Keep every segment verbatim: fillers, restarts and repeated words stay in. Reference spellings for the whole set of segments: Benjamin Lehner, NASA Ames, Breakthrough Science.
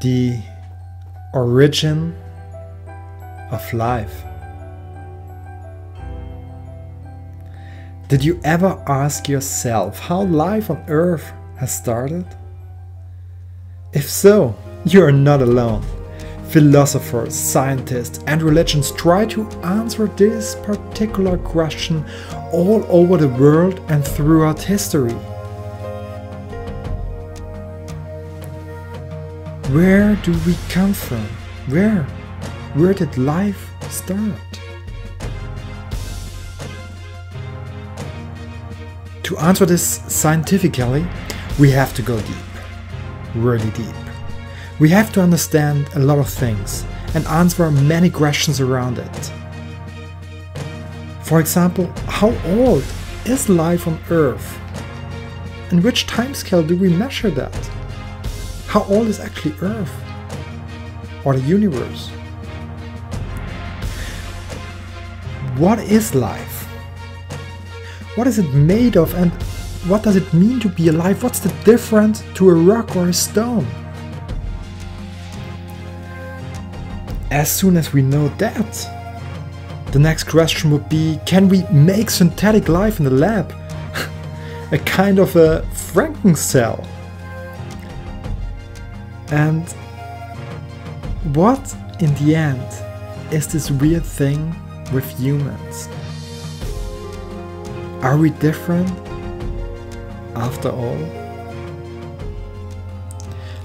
the origin of life. Did you ever ask yourself how life on Earth has started? If so, you are not alone. Philosophers, scientists, and religions try to answer this particular question all over the world and throughout history. Where do we come from? Where? Where did life start? To answer this scientifically, we have to go deep, really deep. We have to understand a lot of things and answer many questions around it. For example, how old is life on Earth? In which timescale do we measure that? How old is actually Earth or the universe? What is life? What is it made of, and what does it mean to be alive? What's the difference to a rock or a stone? As soon as we know that, the next question would be, can we make synthetic life in the lab? A kind of a Franken-cell. And what, in the end, is this weird thing with humans? Are we different, after all?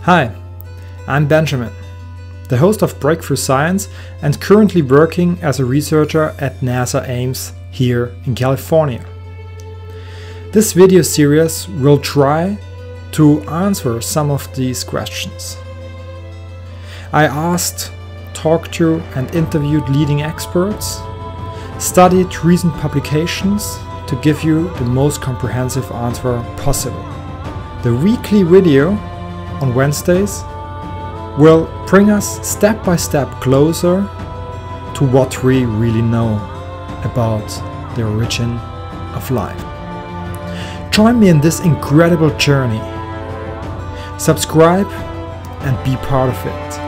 Hi, I'm Benjamin, the host of Breakthrough Science and currently working as a researcher at NASA Ames here in California. This video series will try to answer some of these questions. I asked, talked to and interviewed leading experts, studied recent publications to give you the most comprehensive answer possible. The weekly video on Wednesdays will bring us step by step closer to what we really know about the origin of life. Join me in this incredible journey. Subscribe and be part of it.